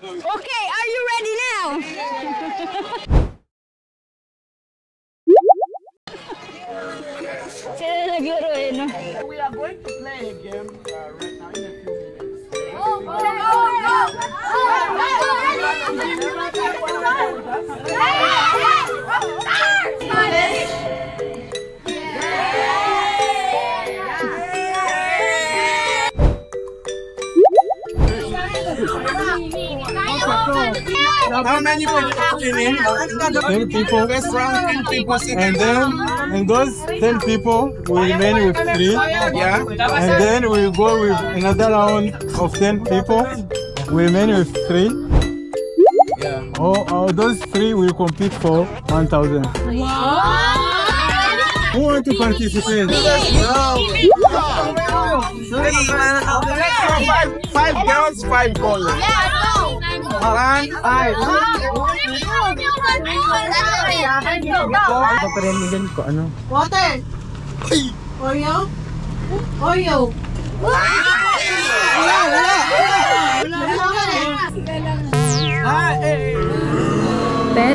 Okay, are you ready now? We are going to play a game right now in a few minutes. How many people in? 10 people. First round, 10 people. And then, in those 10 people, we remain with 3. Yeah. And then we go with another round of 10 people. We remain with 3. Yeah. Or those 3 will compete for 1,000. Wow. Who want to participate? No. 5 girls, 5 boys. Pera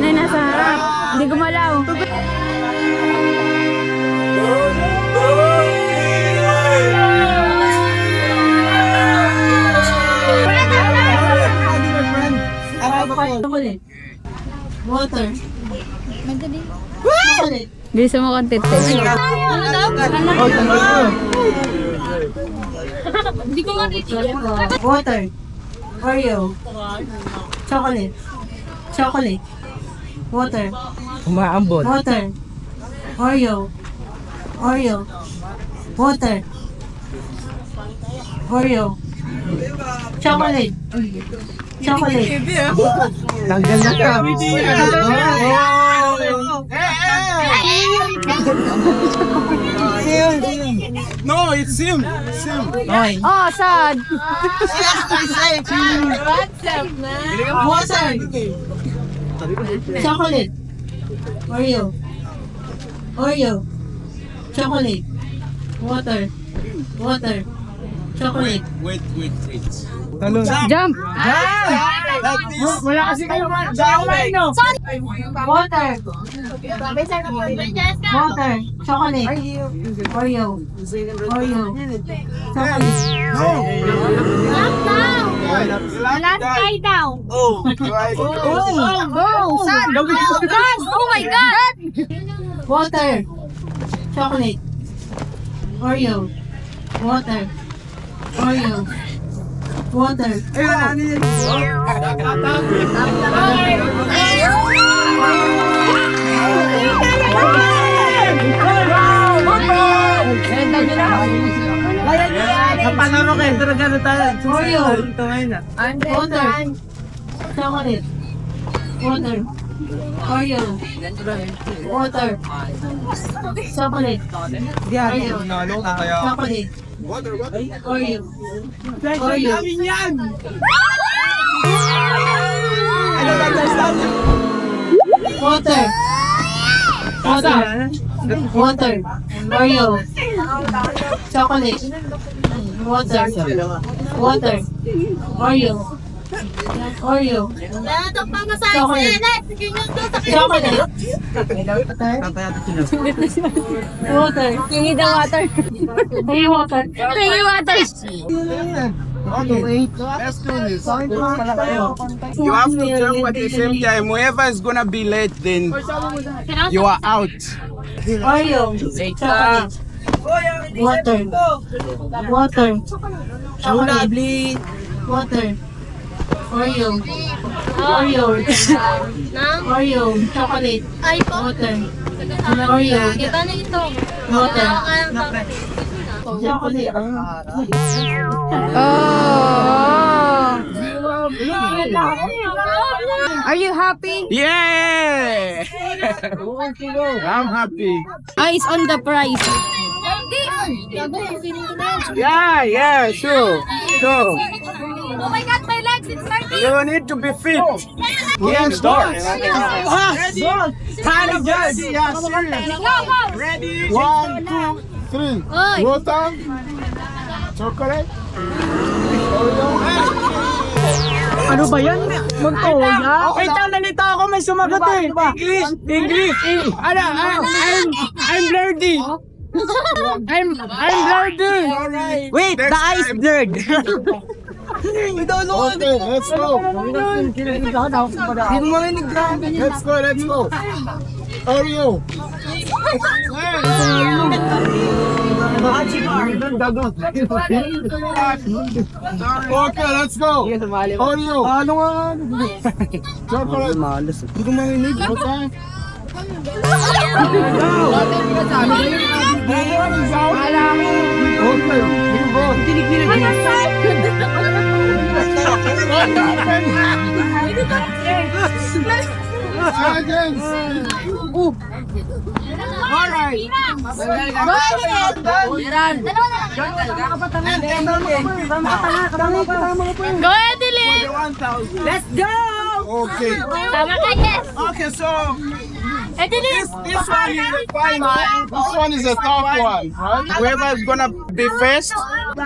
na sa harap. Hindi gumalaw. Water. Bilis mo konti. Hindi ko ma-reach. Water. Oreo. Chocolate. Chocolate. Water. Umaambot. Water. Oreo. Oreo. Water. Oreo. Chocolate. Chocolate. Tanggal na ka. No, it's him. Oh, sad. Water. Chocolate. Oreo. Oreo. Chocolate. Water. Water. Chocolate. Wait. Jump! Wala kasi kayo man. Water. Water. Chocolate. Oreo. Oreo. Chocolate. Last guy down. Oh my God. Water. Chocolate. Oreo. Water. Oreo. Water. Chocolate. Water. Oreo. Water. Chocolate. Chocolate. Water. Oreo. Oreo. I don't understand. Water. Water. Oreo. Chocolate. Water. Water. Oreo. Oreo. Water. You need the water. Hey, water. Hey, water. Okay, let's do this. You have to jump at the same time. Whoever is gonna be late, then you are out. Oreo. Chocolate. Water. Water. Chocolate. Water. Oreo. Oreo. Oreo. Chocolate. Water. Oreo. Water. Chocolate. Oh. Are you happy? Yeah. I'm happy. Eyes on the prize. Yeah, sure. Oh my God, my legs, it's hurting. You need to be fit. Yes, start. Time of jersey. Ready? 1, 2, 3. Water. Chocolate. Ano ba yan? Magtoya? Wait lang, nalito ako. May sumagot eh. English. English. Ano? I'm blurdy. I'm blurdy. Wait, the eyes blurred. We don't know. Okay, let's go. Let's go. How are you? Okay, let's go. How are you? Chocolate. Hindi ko manginig. Go ahead, Dilip. Let's go. Okay. Okay, so this one is a tough one, right? Whoever's gonna be first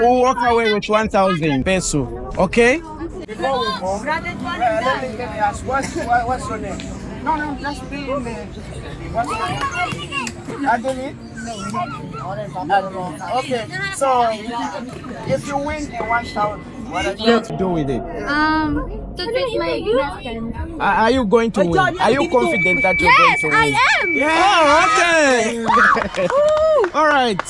will walk away with 1,000 peso. Okay? Before we go, let me ask, what's your name? No, just be in there. What's your name? Adeline? Okay, so if you win the 1,000, what are you going to do with it? To treat my husband. Are you going to win? Are you confident that you're going to win? Yes, I am! Yeah, okay! Alright.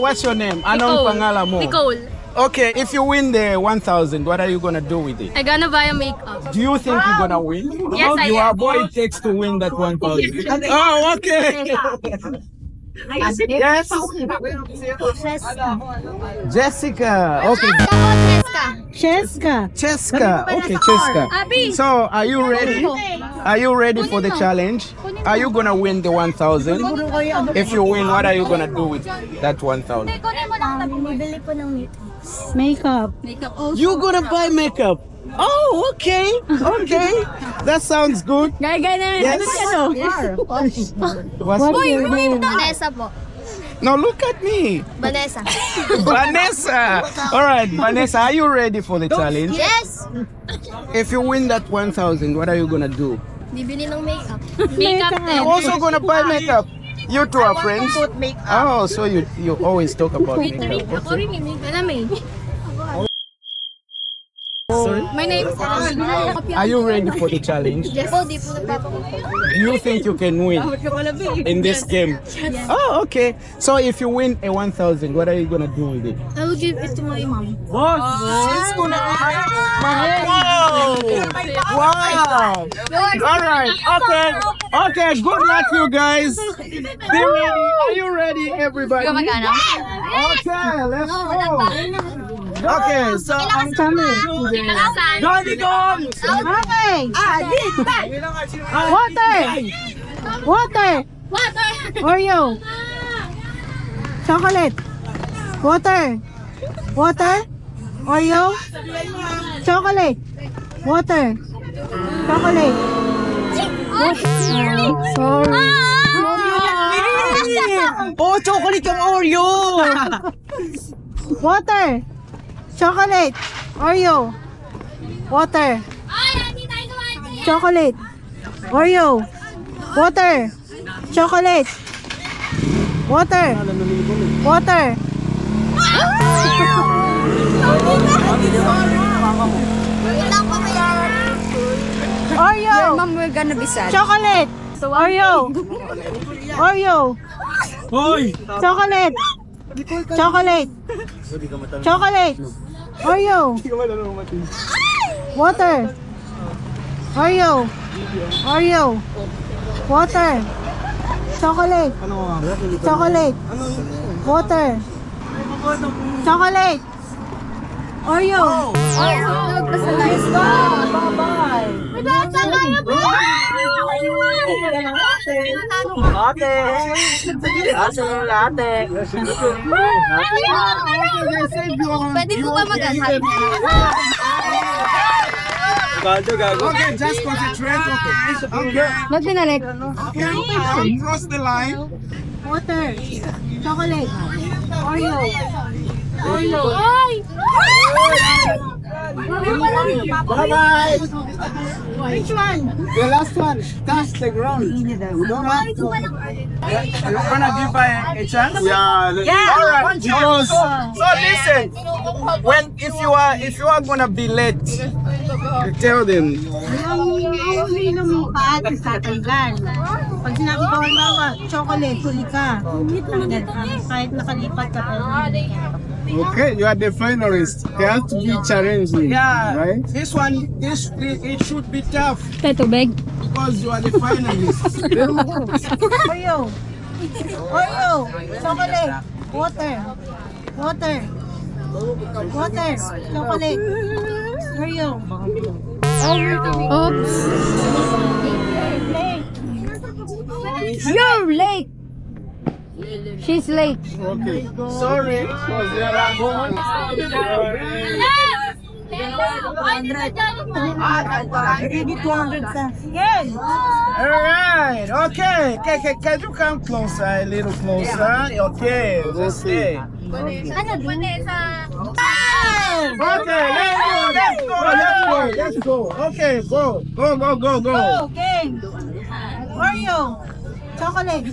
What's your name? Anong pangala mo? Nicole. Okay, if you win the 1,000, what are you going to do with it? I'm going to buy a makeup. Do you think you're going to win? Yes, I am. You are boy it takes to win that 1,000. Oh, okay! Yes. Jessica. Okay. Cheska. Okay, Cheska. So, are you ready? Are you ready for the challenge? Are you gonna win the 1,000? If you win, what are you gonna do with that 1,000? Makeup. You gonna buy makeup? Oh, okay. Okay. That sounds good. Yes. No, look at me. Vanessa. All right, Vanessa, are you ready for the challenge? Yes. If you win that 1,000, what are you going to do? Bibili ng makeup. Makeup. You're also going to buy makeup. You two are friends. Oh, so you always talk about makeup. Okay. Sorry? My name is Anna. Are you ready for the challenge? Yes. Do you think you can win in this game? Yes. Oh, okay. So if you win a 1,000, what are you going to do with it? I will give it to my mom. What? She's going to eat it. Wow. All right. Okay. Good luck, you guys. Be ready. Are you ready, everybody? Okay. Let's go. Okay, so I'm coming. Water. Oreo. Chocolate. Water. Oreo. Chocolate. Water. Chocolate. Sorry. Oh, chocolate and Oreo. Water. Chocolate, Oreo, water, chocolate, Oreo, water, chocolate, water. Oreo, mom, we're gonna be sad. Chocolate, Oreo, chocolate, chocolate, Oreo, water, Oreo, water, chocolate, water, chocolate, Oreo. Okay, just concentrate. Okay. Cross the line. Water, chocolate, Oreo. Oreo. Bye-bye. Which one? The last one. Touch the ground. We don't have to. You want to give her a chance? Yeah. Alright. So listen. If you are gonna be late, you tell them. Pag sinabi ko, chocolate, tulika. Kahit nakalipat ka pa. Okay, you are the finalist. They have to be challenging. Yeah, right? This one, it should be tough. Tato bag. Because you are the finalist. Oyo. Oyo. Chocolate. Water. Water. Water. Chocolate. Oyo. Oops. You're late. She's late. Okay. Sorry. I gave you 200 cents. Yes. Alright. Okay. Can you come closer? A little closer. Okay. Let's see. Okay. Let's go. Okay. Go. Go. Go. Go. Go. Okay. Oreo. Chocolate,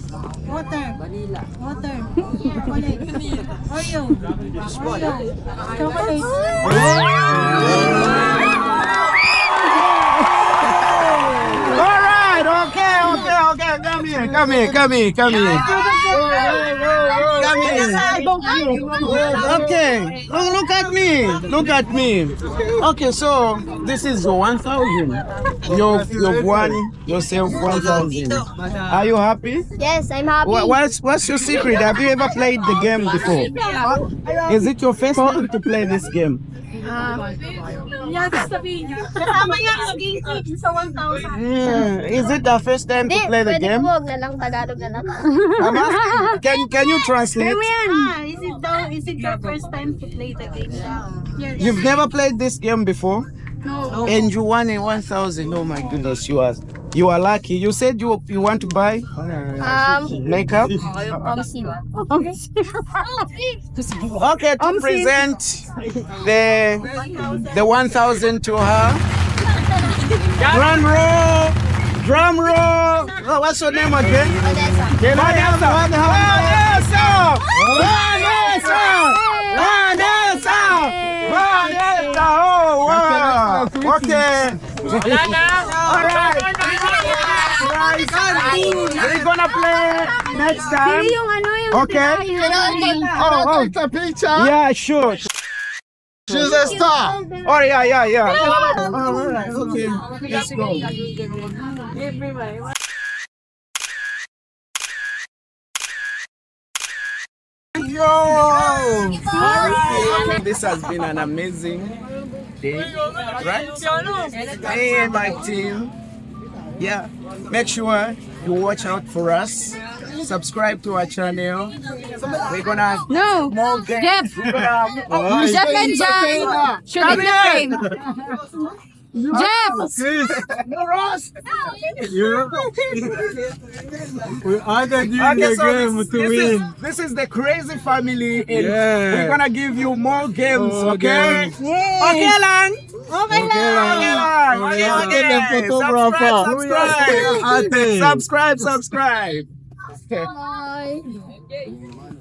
water, vanilla, water, chocolate, Oreo, chocolate. All right, okay. Come here. Okay, look at me. Okay, so this is your 1,000. Your one, yourself 1,000. Are you happy? Yes, I'm happy. What's your secret? Have you ever played the game before? Is it your first time to play this game? Is it the first time to play the game? Can you translate? Is it your first time to play the game? Yes. You've never played this game before? No. And you won in 1,000. Oh my goodness, you are lucky. You said you want to buy makeup. Okay, to present the 1,000 to her. Drum roll. Oh, what's your name again? Vanessa. Oh wow. Okay. All right. We're gonna play next time. Okay. Oh, it's a picture. Yeah, sure. She's a star. Oh yeah. All right. Okay. Let's go. Everybody. Yo! This has been an amazing day, right? Me and my team. Yeah, make sure you watch out for us. Subscribe to our channel. We're gonna no more games. Jeff, we either give you a game to win. This is the crazy family, and we're gonna give you more games, okay? Okay, Subscribe. Bye.